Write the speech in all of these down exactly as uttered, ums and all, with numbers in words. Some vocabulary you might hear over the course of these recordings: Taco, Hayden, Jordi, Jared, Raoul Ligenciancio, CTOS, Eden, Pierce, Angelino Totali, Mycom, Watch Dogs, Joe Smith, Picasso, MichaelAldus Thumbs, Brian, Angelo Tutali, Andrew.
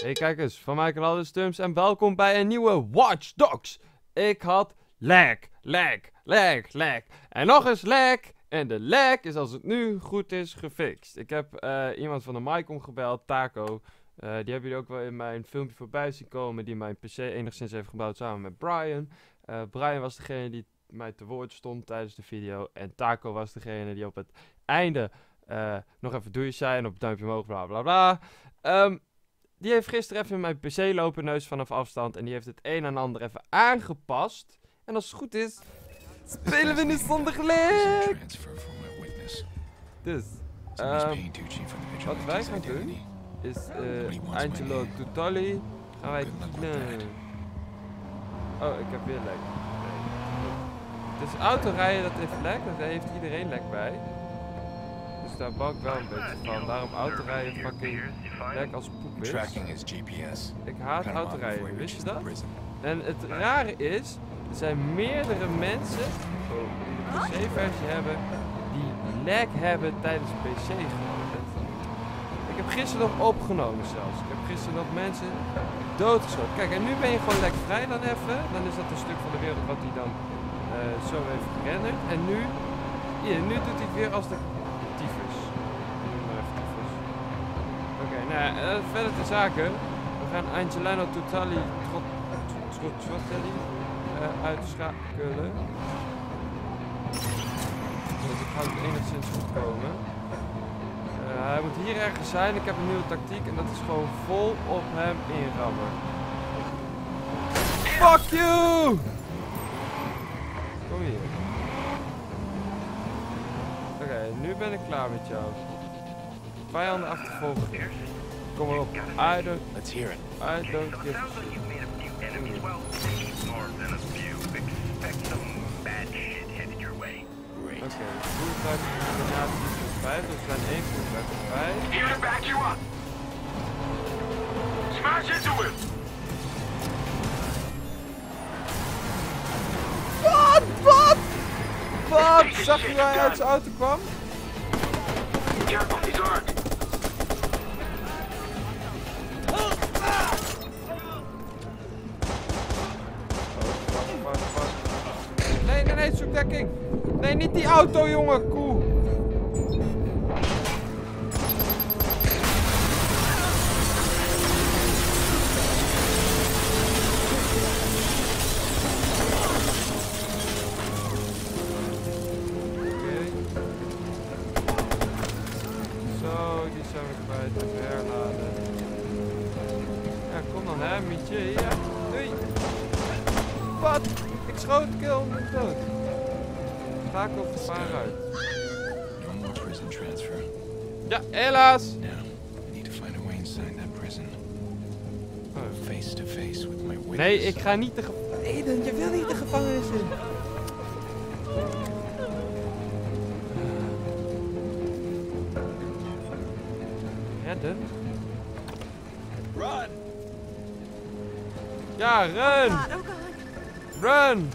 Hey kijkers, van MichaelAldus Thumbs en welkom bij een nieuwe Watch Dogs. Ik had lag, lag, lag, lag en nog eens lag. En de lag is, als het nu goed is, gefixt. Ik heb uh, iemand van de Mycom gebeld, Taco. Uh, die hebben jullie ook wel in mijn filmpje voorbij zien komen, die mijn P C enigszins heeft gebouwd samen met Brian. Uh, Brian was degene die mij te woord stond tijdens de video. En Taco was degene die op het einde uh, nog even doei zei en op duimpje omhoog, bla bla bla. Um, Die heeft gisteren even in mijn P C lopen, neus vanaf afstand. En die heeft het een en ander even aangepast. En als het goed is, spelen we nu zonder gelijk. Dus, um, wat wij gaan doen, is uh, Angelo Tutali. Gaan wij doen. Oh, ik heb weer lek. Nee. Dus autorijden, dat heeft lek. Dat heeft iedereen lek bij. Dus daar bouw ik wel een beetje van. Daarom autorijden fucking lek als poep is. Ik haat autorijden, wist je dat? En het rare is, er zijn meerdere mensen die een P C-versie hebben, die lek hebben tijdens de P C. Ik heb gisteren nog opgenomen zelfs. Ik heb gisteren nog mensen doodgeschoten. Kijk, en nu ben je gewoon lekvrij dan even. Dan is dat een stuk van de wereld wat hij dan uh, zo heeft gerenderd. En nu, ja, nu doet hij het weer als de... Nou, uh, verder de zaken. We gaan Angelino Totali uh, uitschakelen. Dus ik ga het enigszins goed komen. Uh, hij moet hier ergens zijn. Ik heb een nieuwe tactiek en dat is gewoon vol op hem inrammen. Fuck you! Kom hier. Oké, okay, nu ben ik klaar met jou. Vijanden achtervolgen. Kom maar op. I don't... Let's hear it. I don't give a shit. Oké, hoe ga ik de combinatie van vijf? We zijn één voor vijf. Here to back you up. Smash into him. Wat? Wat? Wat? Zag je waar hij uit zijn auto kwam? Nee, nee, nee, zoek dekking. Nee, niet die auto, jongen, koe. Ja, helaas. Oh. Nee, ik ga niet de gevangenis in. Eden, je wil niet de gevangenis in. Redden? Run! Ja, run! Run!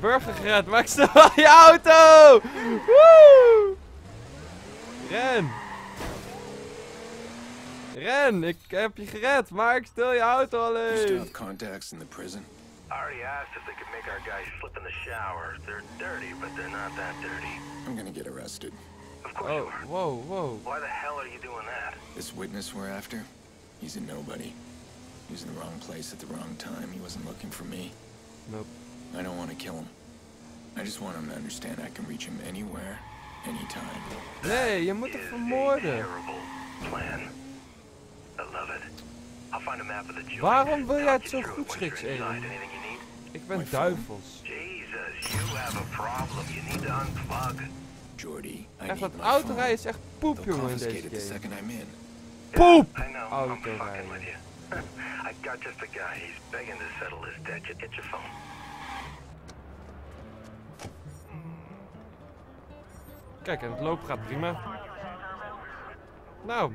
Burger gered, maar ik stel aan je auto! Woe! Ren! Ren, ik heb je gered, maar ik stel je auto alleen! You have contacts in the prison? I already asked if they could make our guys slip in the shower. They're dirty, but they're not that dirty. I'm gonna get arrested. Of course oh, you are. Whoa, whoa. Why the hell are you doing that? This witness we're after, he's a nobody. He was in the wrong place at the wrong time. He wasn't looking for me. Nope. I don't want to kill him. I just want him to understand I can reach him anywhere, anytime. Nee, je moet hem vermoorden. Waarom wil jij het zo goed schiks, Eden? Ik ben duivels. Echt, dat autorijden is echt poep, jongen, in deze game. Poep! Autorijden. Kijk, en het loop gaat prima. Nou.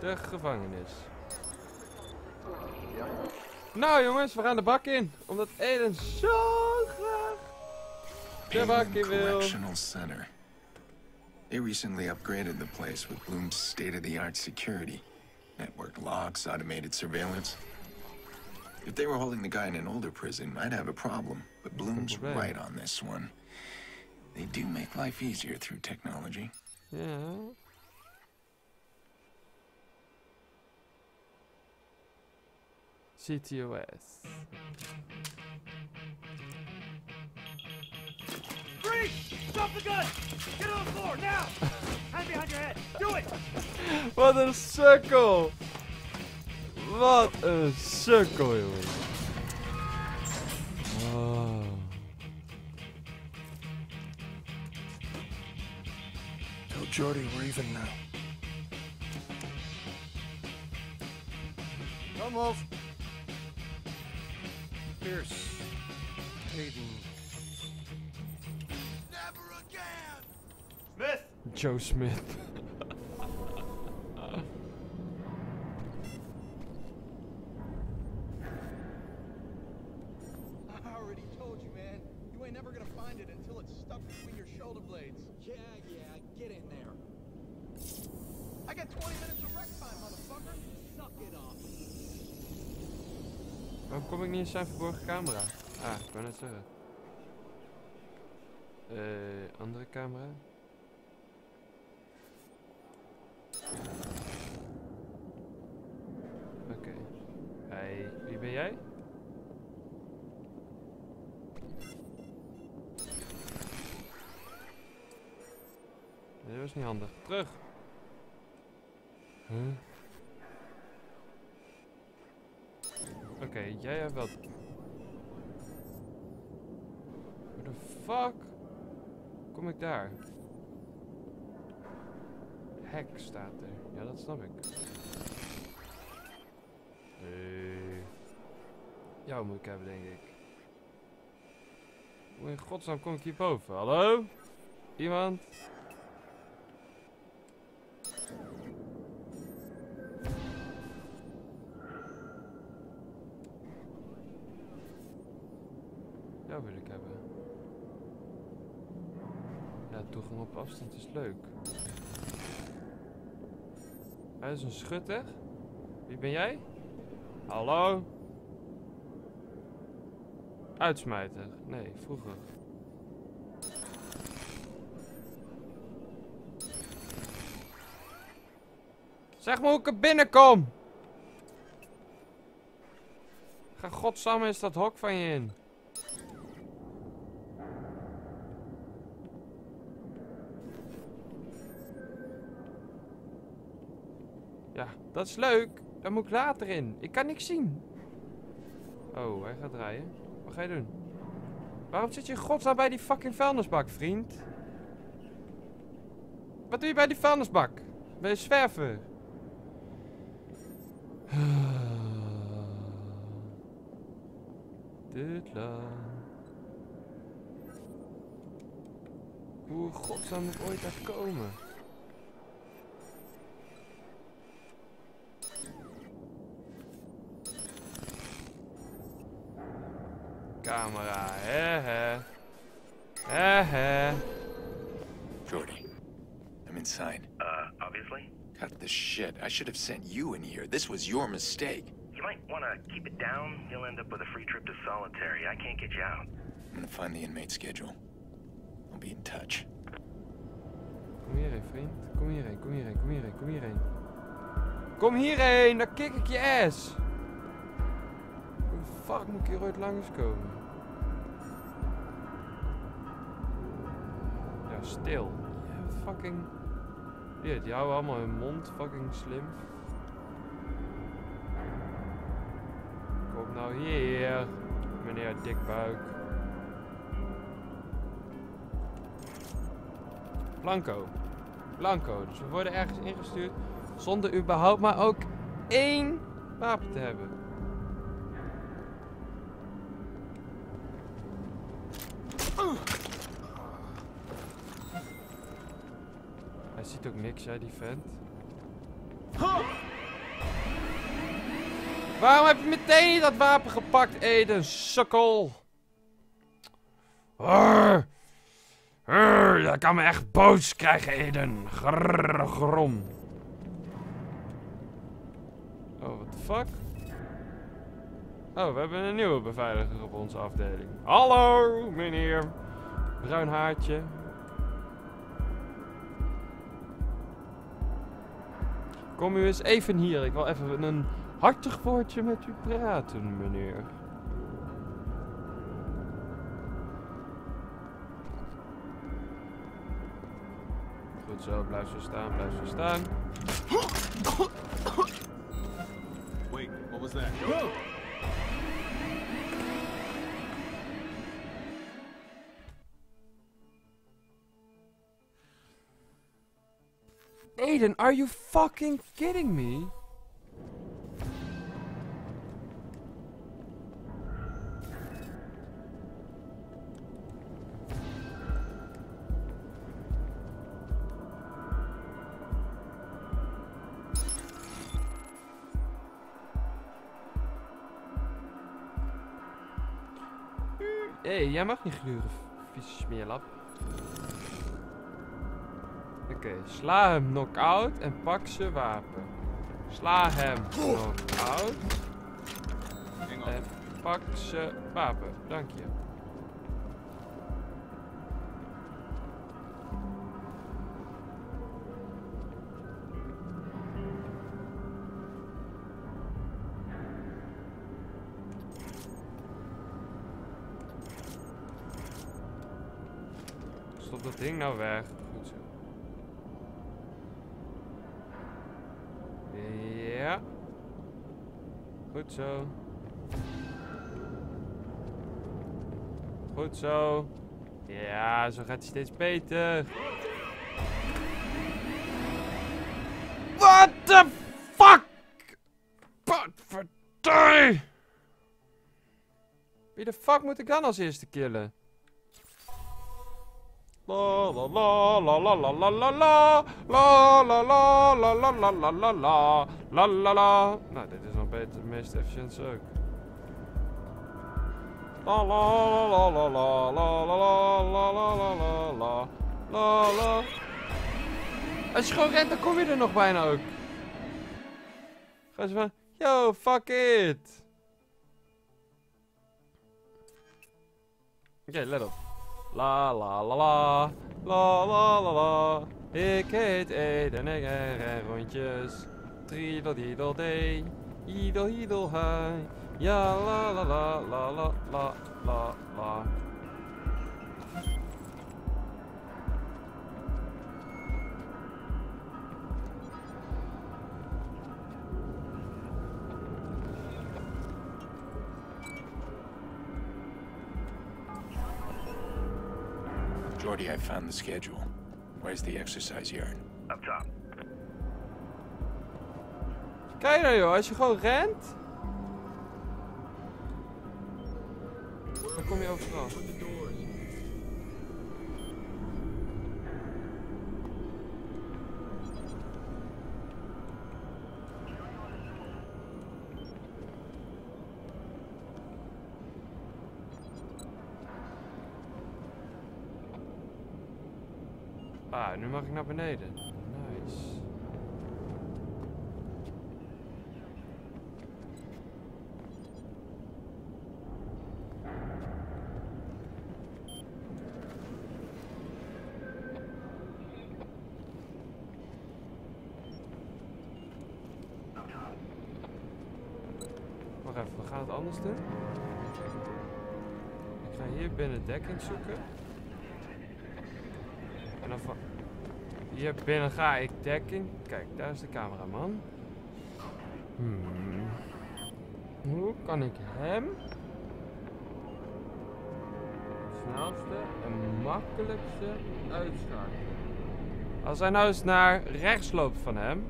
De gevangenis. Nou jongens, we gaan de bak in. Omdat Eden zo graag de bak in wil. They recently upgraded the place with Bloom's state-of-the-art security. Network locks, automated surveillance. If they were holding the guy in an older prison, I'd have a problem. But Bloom's right. right on this one. They do make life easier through technology. Yeah. C T O S. Freeze! Drop the gun! Get on the floor now! Hand behind your head! Do it! Wat een sukkel! Wat een sukkel, jongen! Wow. Tell Jordi we're even now. Don't move. Pierce. Hayden. Smith. Joe Smith. I already told you, man. You ain't never gonna find it until it's stuck between your shoulder blades. Yeah, yeah, get in there. I got twenty minutes of rec time, motherfucker. Suck it off. Waarom kom ik niet in zijn verborgen camera? Ah, ik wou net zeggen. Eh, uh, andere camera. Oké. Okay. Hey, wie ben jij? Nee, dat was niet handig. Terug! Huh? Oké, okay, jij hebt wel... What the fuck? Kom ik daar? Hek staat er. Ja, dat snap ik. Hey. Jou moet ik hebben, denk ik. Hoe in godsnaam kom ik hier boven? Hallo? Iemand? Jou wil ik hebben. Ja, toegang op afstand is leuk. Hij is een schutter. Wie ben jij? Hallo? Uitsmijter. Nee, vroeger. Zeg me hoe ik er binnenkom! Ga godsamme eens dat hok van je in. Dat is leuk, daar moet ik later in. Ik kan niks zien. Oh, hij gaat draaien. Wat ga je doen? Waarom zit je in godsnaam bij die fucking vuilnisbak, vriend? Wat doe je bij die vuilnisbak? Ben je zwerver? Dit lang. Hoe godsnaam moet ik ooit daar komen? Camera, hè hè. Hè hè. Jordi, I'm inside. Uh, obviously. Cut the shit. I should have sent you in here. This was your mistake. You might want to keep it down. You'll end up with a free trip to solitary. I can't get you out. I'm gonna find the inmate schedule. I'll be in touch. Kom hierheen, vriend. Kom hierheen, kom hierheen, kom hierheen, kom hierheen. Kom hierheen, dan kik ik je ass. Fuck, moet ik hier ooit langs komen? Ja, stil. Ja, fucking... Ja, die houden allemaal hun mond. Fucking slim. Kom nou hier, meneer Dikbuik. Blanco. Blanco. Dus we worden ergens ingestuurd zonder überhaupt maar ook één wapen te hebben. Hij ziet ook niks, jij die vent. Huh. Waarom heb je meteen dat wapen gepakt, Eden? Sukkel! Arr. Urgh, dat kan me echt boos krijgen, Eden. Grrrr, grom. Oh, what the fuck? Oh, we hebben een nieuwe beveiliger op onze afdeling. Hallo, meneer. Bruin haartje. Kom u eens even hier. Ik wil even een hartig woordje met u praten, meneer. Goed zo, blijf zo staan, blijf zo staan. Wait, what was that? Whoa. Eden, are you fucking kidding me? Hey, jij mag niet gluren, vieze smeerlap. Oké, okay, sla hem knock-out en pak zijn wapen. Sla hem knock-out en pak zijn wapen. Dank je. Stop dat ding nou weg. Goed zo. Ja. Goed zo. Goed zo. Ja, zo gaat hij steeds beter. What the fuck? Potverdorie! Wie de fuck moet ik dan als eerste killen? La la la la la la la la la la la la la la la la la la la la la. Nou, dit is nog beter, de meest efficiëntie ook. La la la la la la la la la la la la. Als je gewoon rent, dan kom je er nog bijna ook. Ga eens van, yo, fuck it. Oké, let op. La la la la, la la la la, ik heet Eden en ik ren rondjes. Triedel diedel dee, idel idel hai, ja la la la la la la la la. Jordi, I found the schedule. Where's the exercise yard? Up top. Kijk nou joh, als je gewoon rent, dan kom je overal. Ah, nu mag ik naar beneden. Nice. Wacht even, we gaan het anders doen. Ik ga hier binnen dekking zoeken. En dan van... Hier binnen ga ik dekking. Kijk, daar is de cameraman. Hmm. Hoe kan ik hem het snelste en makkelijkste uitschakelen? Als hij nou eens naar rechts loopt van hem.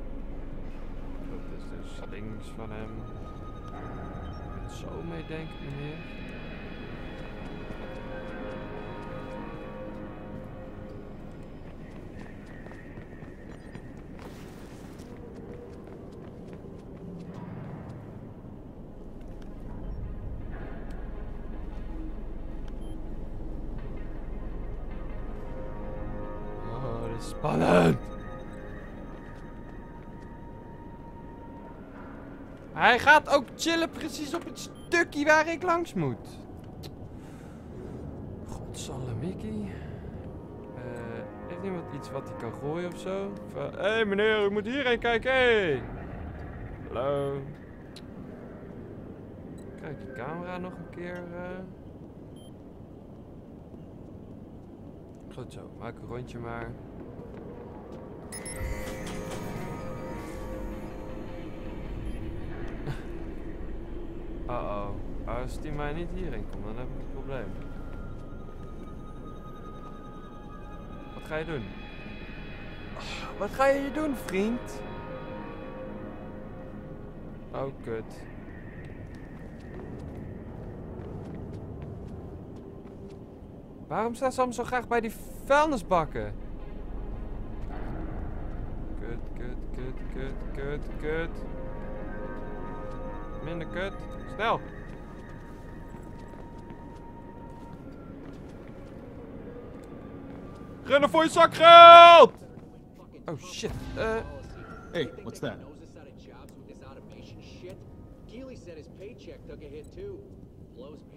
Dat is dus links van hem. Ik moet zo mee denken, meneer. Spannend. Hij gaat ook chillen precies op het stukje waar ik langs moet. Godsallemikkie. Uh, heeft iemand iets wat hij kan gooien of zo? Hé uh, hey meneer, u moet hierheen kijken. Hey. Hallo. Kijk de camera nog een keer. Uh... Goed zo, maak een rondje maar. Uh-oh, als die mij niet hierheen komt, dan heb ik een probleem. Wat ga je doen? Oh, wat ga je doen, vriend? Oh, kut. Waarom staat Sam zo graag bij die vuilnisbakken? Kut, kut, kut, kut, kut, kut. Minder kut. Snel! Rennen voor je zakgeld! Oh shit. Uh. Hey, what's that?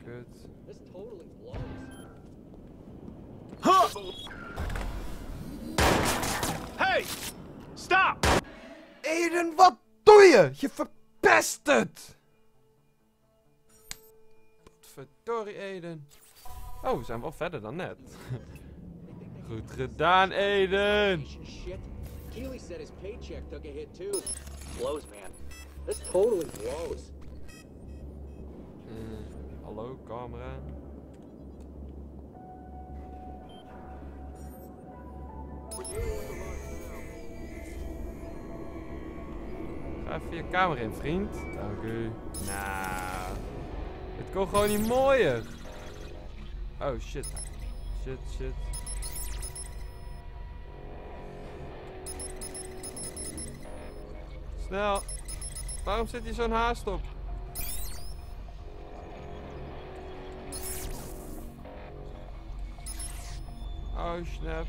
Kut. Hey! Stop! Eden, wat doe je? Je verpest het! Verdorie, Eden. Oh, we zijn wel verder dan net. Goed gedaan, Eden. Uh, hallo, camera. Ga even je camera in, vriend. Dank u. Nou. Het kon gewoon niet mooier. Oh shit. Shit, shit. Snel. Waarom zit hier zo'n haast op? Oh snap.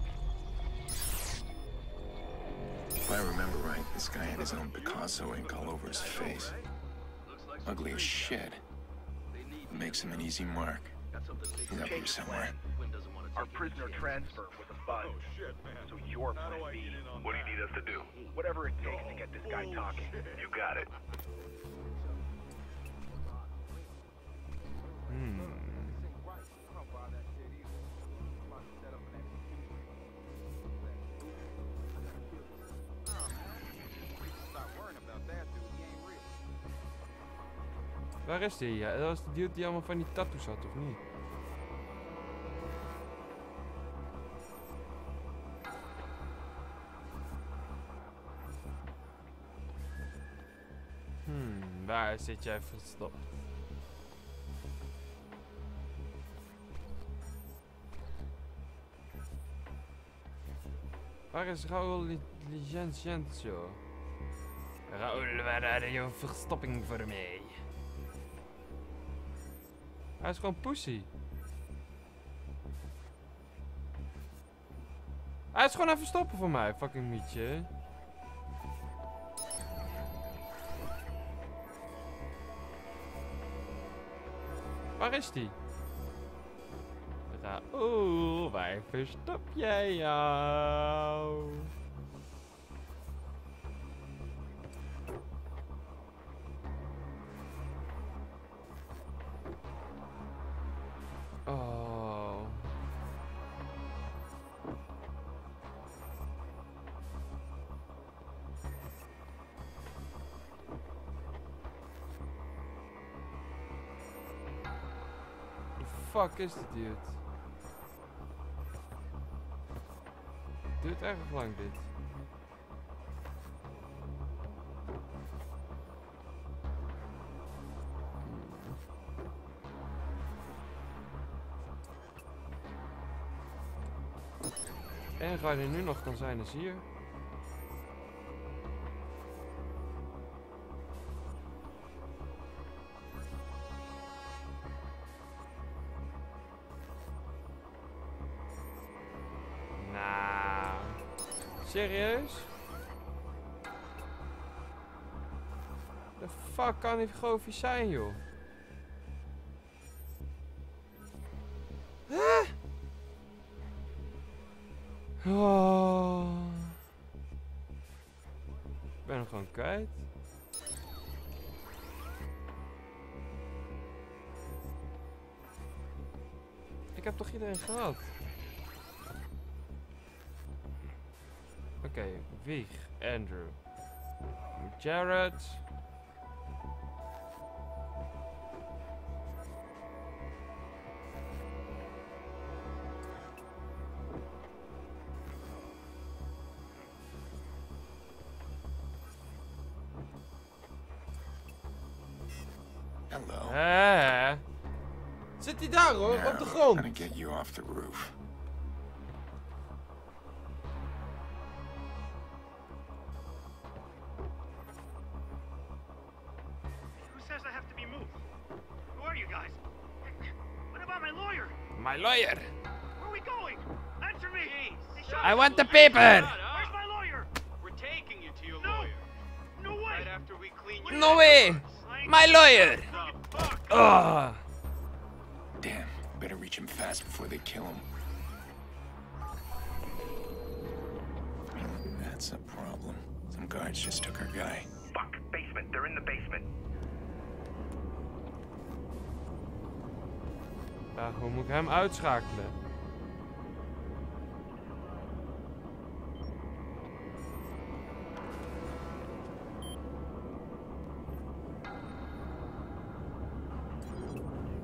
If I remember right, this guy had his own Picasso ink all over his face. Ugly as shit. Makes him an easy mark. He's up here somewhere. Our prisoner transfer was a fun. Oh, shit, man. So your plan B. What do you need us to do? Whatever it takes to get this guy talking. You got it. Hmm. Waar is die? Ja, dat was de dude die allemaal van die tattoos had, of niet? Hmm, waar zit jij verstopt? Waar is Raoul Ligenciancio? Raoul, waar had je een verstopping voor mij? Hij is gewoon pussy. Hij is gewoon even stoppen voor mij, fucking mietje. Waar is die? Raoul, waar verstop jij jou? Fuck is dit dude? Het duurt erg lang dit. En waar er nu nog kan zijn is hier. Serieus? De fuck kan die goofie zijn, joh? Huh? Oh. Ik ben hem gewoon kwijt. Ik heb toch iedereen gehad? Oké, okay, Wieg, Andrew, Jared. I'm gonna get you off the roof. Who says I have to be moved? Who are you guys? What about my lawyer? My lawyer. Where are we going? Answer me. I want the paper. Where's my lawyer? We're taking you to your lawyer. No way. Right after we clean you. No way. My lawyer. Ugh. Better reach him fast before they kill him. That's a problem. Some guards just took our guy. Fuck, basement. They're in the basement. Ja, hoe moet ik hem uitschakelen?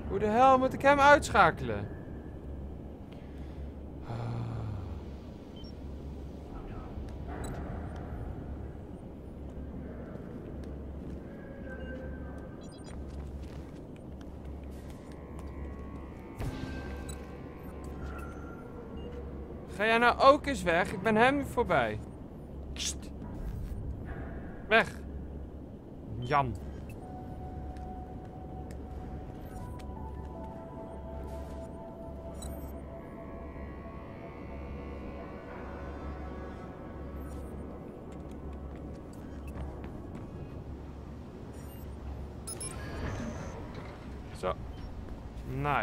Hoe de hel moet ik hem uitschakelen? Ah. Ga jij nou ook eens weg? Ik ben hem voorbij. Kst. Weg. Jan.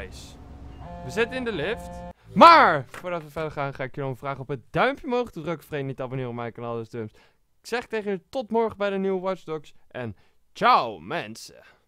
Nice. We zitten in de lift. Maar, voordat we verder gaan, ga ik jullie om vragen op het duimpje omhoog te drukken. Vergeet niet te abonneren op mijn kanaal, dus thumbs. Ik zeg tegen jullie tot morgen bij de nieuwe Watch Dogs. En ciao mensen.